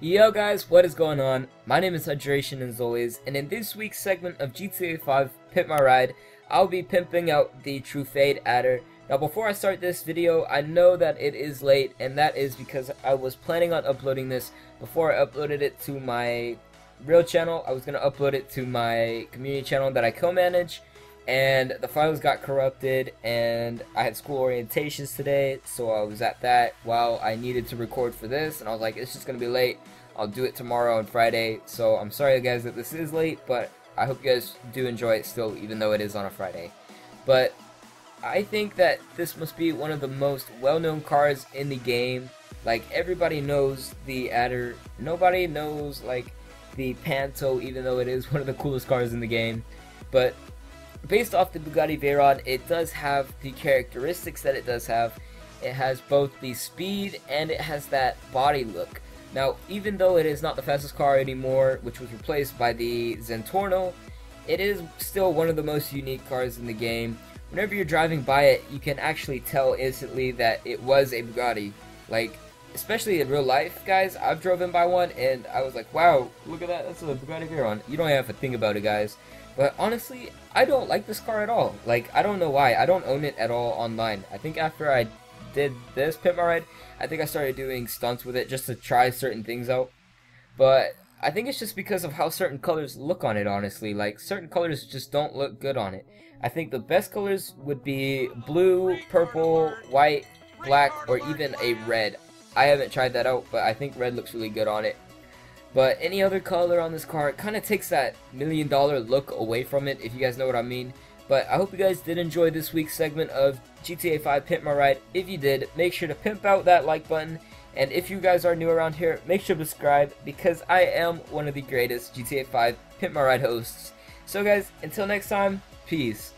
Yo guys, what is going on? My name is Hydration as always, and in this week's segment of GTA 5 Pimp My Ride, I'll be pimping out the Truffade Adder. Now before I start this video, I know that it is late, and that is because I was planning on uploading this before I uploaded it to my real channel. I was going to upload it to my community channel that I co-manage, and the files got corrupted, and I had school orientations today, so I was at that while I needed to record for this, and I was like, it's just gonna be late, I'll do it tomorrow and Friday. So I'm sorry guys that this is late, but I hope you guys do enjoy it still, even though it is on a Friday. But I think that this must be one of the most well-known cars in the game. Like, everybody knows the Adder, nobody knows like the Panto, even though it is one of the coolest cars in the game. But based off the Bugatti Veyron, it does have the characteristics that it does have. It has both the speed and it has that body look. Now, even though it is not the fastest car anymore, which was replaced by the Zentorno, it is still one of the most unique cars in the game. Whenever you're driving by it, you can actually tell instantly that it was a Bugatti. Like, especially in real life, guys, I've driven by one and I was like, wow, look at that, that's a Bugatti Veyron. You don't have to think about it, guys. But honestly, I don't like this car at all. Like, I don't know why. I don't own it at all online. I think after I did this Pimp My Ride, I think I started doing stunts with it just to try certain things out. But I think it's just because of how certain colors look on it, honestly. Like, certain colors just don't look good on it. I think the best colors would be blue, purple, white, black, or even a red. I haven't tried that out, but I think red looks really good on it. But any other color on this car, it kind of takes that $1 million look away from it, if you guys know what I mean. But I hope you guys did enjoy this week's segment of GTA 5 Pimp My Ride. If you did, make sure to pimp out that like button. And if you guys are new around here, make sure to subscribe, because I am one of the greatest GTA 5 Pimp My Ride hosts. So guys, until next time, peace.